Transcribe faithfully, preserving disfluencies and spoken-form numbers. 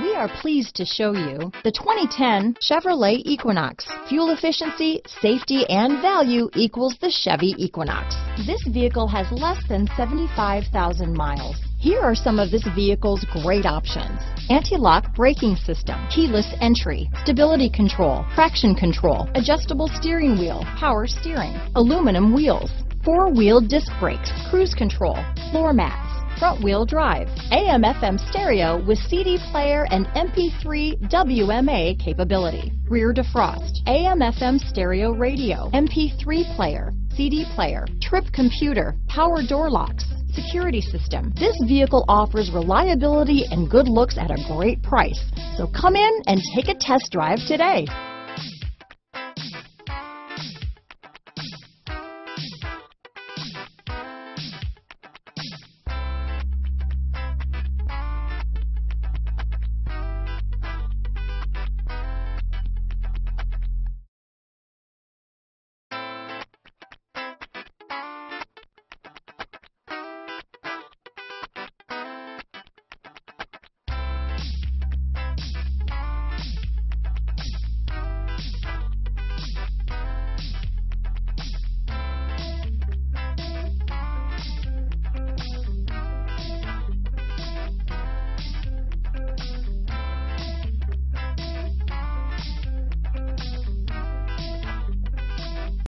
We are pleased to show you the twenty ten Chevrolet Equinox. Fuel efficiency, safety, and value equals the Chevy Equinox. This vehicle has less than seventy-five thousand miles. Here are some of this vehicle's great options: anti-lock braking system, keyless entry, stability control, traction control, adjustable steering wheel, power steering, aluminum wheels, four-wheel disc brakes, cruise control, floor mats, front-wheel drive, A M F M stereo with C D player and M P three W M A capability, rear defrost, A M F M stereo radio, M P three player, C D player, trip computer, power door locks, security system. This vehicle offers reliability and good looks at a great price. So come in and take a test drive today.